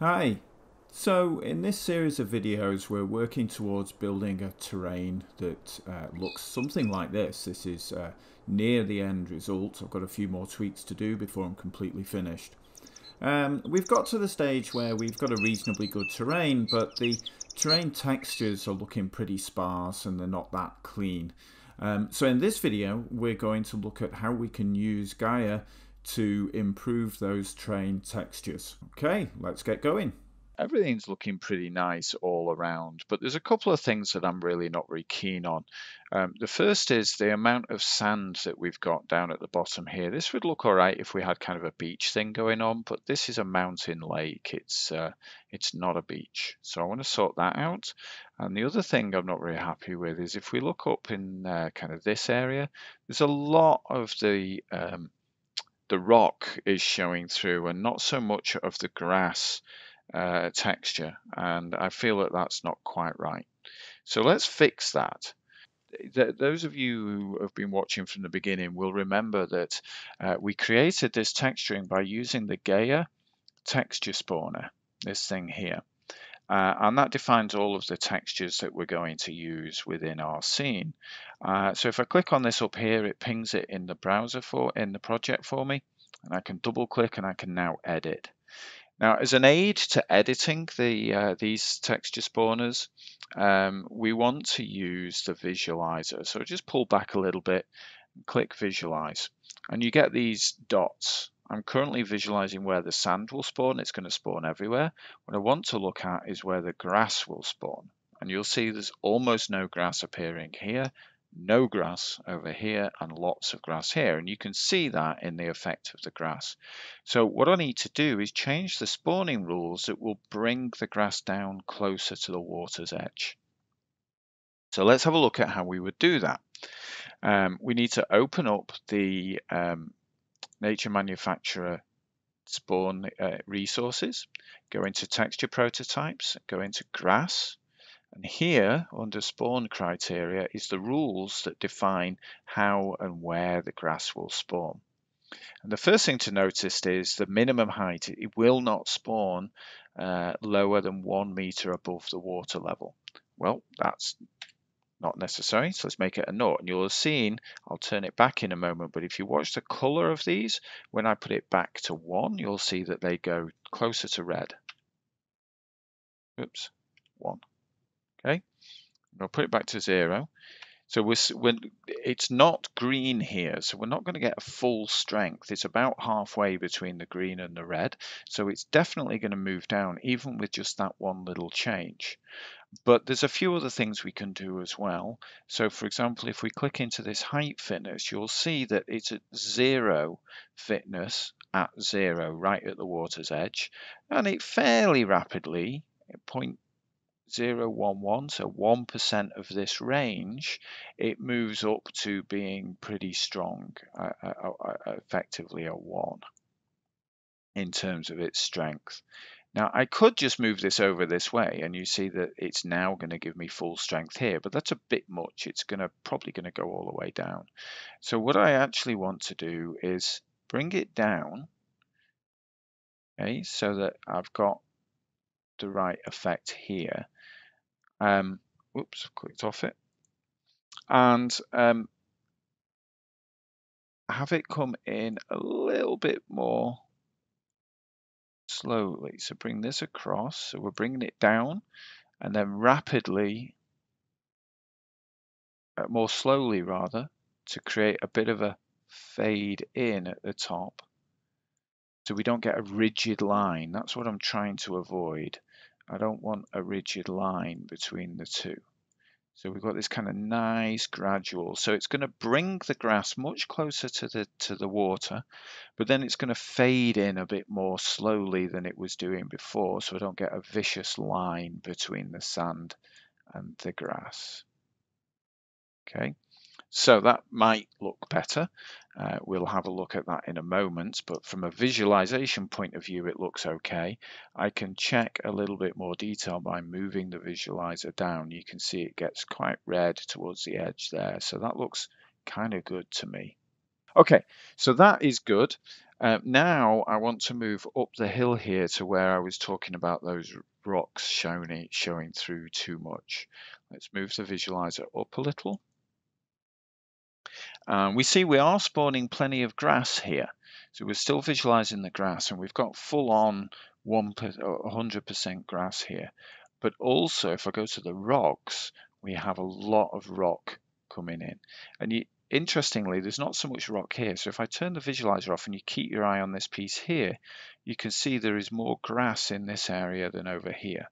Hi! So in this series of videos we're working towards building a terrain that looks something like this. This is near the end result. I've got a few more tweaks to do before I'm completely finished. We've got to the stage where we've got a reasonably good terrain, but the terrain textures are looking pretty sparse and they're not that clean. So in this video we're going to look at how we can use Gaia to improve those terrain textures. Okay, let's get going. Everything's looking pretty nice all around, but there's a couple of things that I'm really not very keen on. The first is the amount of sand that we've got down at the bottom here. This would look all right if we had kind of a beach thing going on, but this is a mountain lake. It's not a beach. So I want to sort that out. And the other thing I'm not really happy with is if we look up in kind of this area, there's a lot of the rock is showing through and not so much of the grass texture, and I feel that that's not quite right. So let's fix that. Those of you who have been watching from the beginning will remember that we created this texturing by using the Gaia Texture Spawner, this thing here, and that defines all of the textures that we're going to use within our scene. So if I click on this up here, it pings it in the browser in the project for me, and I can double click and I can now edit. Now, as an aid to editing these texture spawners, we want to use the visualizer. So just pull back a little bit, click visualize, and you get these dots. I'm currently visualizing where the sand will spawn. It's going to spawn everywhere. What I want to look at is where the grass will spawn. And you'll see there's almost no grass appearing here, no grass over here, and lots of grass here. And you can see that in the effect of the grass. So what I need to do is change the spawning rules that will bring the grass down closer to the water's edge. So let's have a look at how we would do that. We need to open up the Nature Manufacturer spawn resources, go into texture prototypes, go into grass, and here under spawn criteria is the rules that define how and where the grass will spawn. And the first thing to notice is the minimum height. It will not spawn lower than 1 meter above the water level. Well, that's not necessary, so let's make it a naught. And you'll have seen, I'll turn it back in a moment, but if you watch the color of these, when I put it back to 1, you'll see that they go closer to red. Oops, 1. Okay, I'll put it back to 0. So it's not green here, so we're not going to get a full strength. It's about halfway between the green and the red, so it's definitely going to move down, even with just that one little change. But there's a few other things we can do as well. So, for example, if we click into this height fitness, you'll see that it's at 0 fitness, at 0, right at the water's edge, and it fairly rapidly, at 0.011, so 1% of this range, it moves up to being pretty strong, effectively a 1 in terms of its strength. Now I could just move this over this way and you see that it's now going to give me full strength here, but that's a bit much. It's probably going to go all the way down. So what I actually want to do is bring it down, okay, so that I've got the right effect here. Oops, I've clicked off it, and have it come in a little bit more slowly. So bring this across, so we're bringing it down and then rapidly, more slowly rather, to create a bit of a fade in at the top, so we don't get a rigid line. That's what I'm trying to avoid. I don't want a rigid line between the two. So we've got this kind of nice gradual. So it's going to bring the grass much closer to the water, but then it's going to fade in a bit more slowly than it was doing before, so I don't get a vicious line between the sand and the grass. Okay. So that might look better. We'll have a look at that in a moment, but from a visualization point of view, it looks okay. I can check a little bit more detail by moving the visualizer down. You can see it gets quite red towards the edge there. So that looks kind of good to me. Okay, so that is good. Now I want to move up the hill here to where I was talking about those rocks showing through too much. Let's move the visualizer up a little. We see we are spawning plenty of grass here. So we're still visualizing the grass, and we've got full on 100% grass here. But also, if I go to the rocks, we have a lot of rock coming in. And interestingly, there's not so much rock here. So if I turn the visualizer off and you keep your eye on this piece here, you can see there is more grass in this area than over here,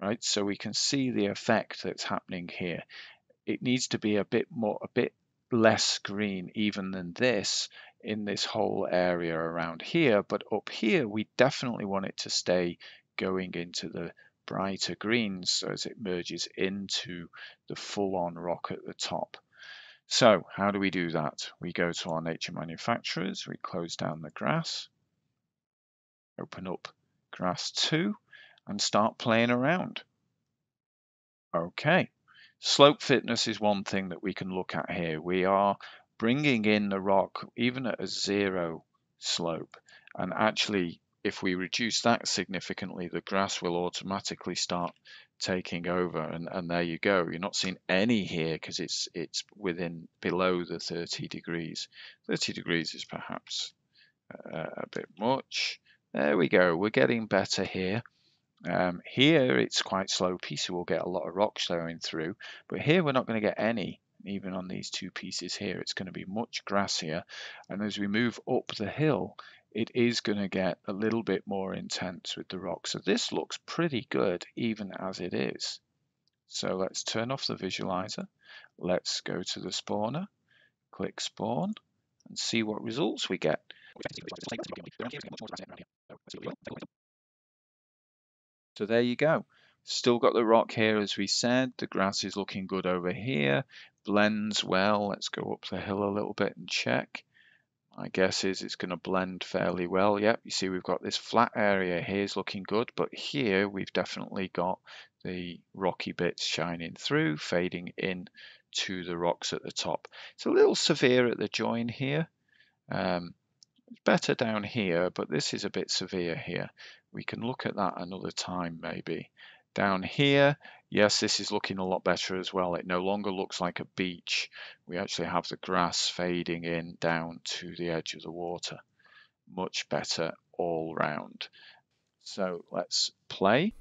right? So we can see the effect that's happening here. It needs to be a bit less green even than this in this whole area around here. But up here, we definitely want it to stay going into the brighter greens, so as it merges into the full-on rock at the top. So how do we do that? We go to our nature manufacturers, we close down the grass, open up grass 2 and start playing around. Okay, slope fitness is one thing that we can look at here. We are bringing in the rock even at a 0 slope, and actually if we reduce that significantly, the grass will automatically start taking over, and there you go. You're not seeing any here because it's within below the 30 degrees. 30 degrees is perhaps a bit much. There we go. We're getting better here. Here it's quite slopey, so we'll get a lot of rock showing through. But here we're not going to get any. Even on these two pieces here, it's going to be much grassier. And as we move up the hill, it is going to get a little bit more intense with the rock. So this looks pretty good even as it is. So let's turn off the visualizer. Let's go to the spawner, click spawn, and see what results we get. So there you go. Still got the rock here, as we said. The grass is looking good over here. Blends well. Let's go up the hill a little bit and check. My guess is it's going to blend fairly well. Yep, you see we've got this flat area here is looking good, but here we've definitely got the rocky bits shining through, fading in to the rocks at the top. It's a little severe at the join here. It's better down here, but this is a bit severe here. We can look at that another time maybe. Down here, yes, this is looking a lot better as well. It no longer looks like a beach. We actually have the grass fading in down to the edge of the water. Much better all round. So let's play.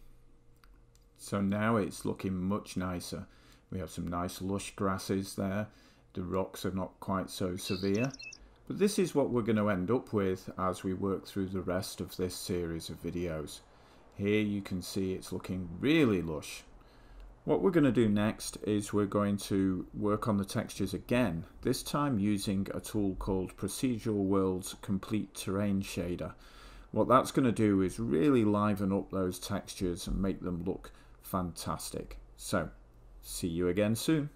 So now it's looking much nicer. We have some nice lush grasses there. The rocks are not quite so severe. But this is what we're going to end up with as we work through the rest of this series of videos. Here you can see it's looking really lush. What we're going to do next is we're going to work on the textures again, this time using a tool called Procedural Worlds Complete Terrain Shader. What that's going to do is really liven up those textures and make them look fantastic. So, see you again soon.